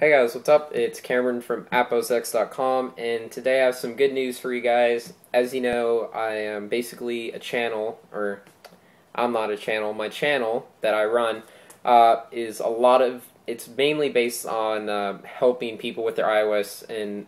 Hey guys, what's up? It's Cameron from AppOSX.com, and today I have some good news for you guys. As you know, I am basically a channel, or I'm not a channel. My channel that I run is a lot of, it's mainly based on helping people with their iOS and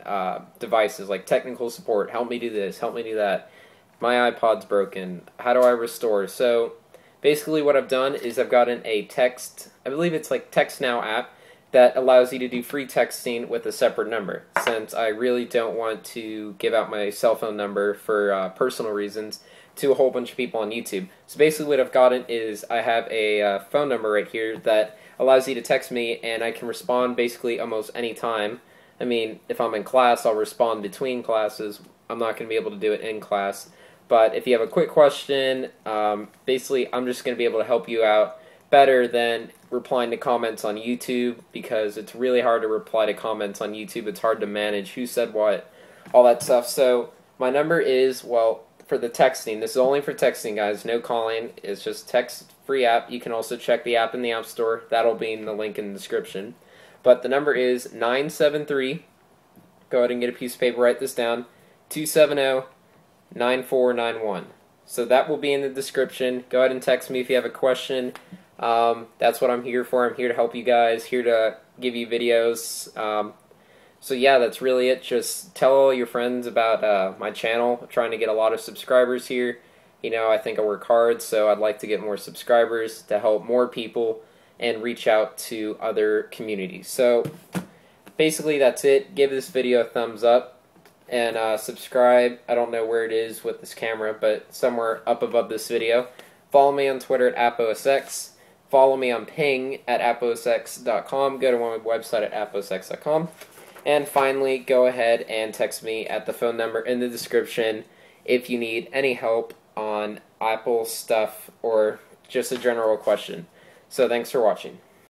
devices, like technical support. Help me do this, help me do that. My iPod's broken. How do I restore? So basically what I've done is I've gotten a text, I believe it's like TextNow app, that allows you to do free texting with a separate number. Since I really don't want to give out my cell phone number for personal reasons to a whole bunch of people on YouTube. So basically what I've gotten is I have a phone number right here that allows you to text me, and I can respond basically almost any time. I mean, if I'm in class, I'll respond between classes. I'm not going to be able to do it in class. But if you have a quick question, basically I'm just going to be able to help you out better than replying to comments on YouTube, because it's really hard to reply to comments on YouTube. It's hard to manage who said what, all that stuff. So my number is, well, for the texting, this is only for texting, guys, no calling. It's just text free app. You can also check the app in the App Store. That'll be in the link in the description. But the number is 973, go ahead and get a piece of paper, write this down, 270-9491. So that will be in the description. Go ahead and text me if you have a question. That's what I'm here for. I'm here to help you guys, here to give you videos. So yeah, that's really it. Just tell all your friends about my channel. I'm trying to get a lot of subscribers here. You know, I think I work hard, so I'd like to get more subscribers to help more people and reach out to other communities. So basically that's it. Give this video a thumbs up and subscribe. I don't know where it is with this camera, but somewhere up above this video. Follow me on Twitter at AppOSX. Follow me on Ping at AppOSX.com. Go to my website at AppOSX.com. And finally, go ahead and text me at the phone number in the description if you need any help on Apple stuff or just a general question. So thanks for watching.